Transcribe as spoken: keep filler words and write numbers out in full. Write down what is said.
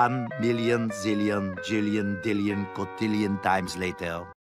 One million, zillion, jillion, dillion, cotillion times later.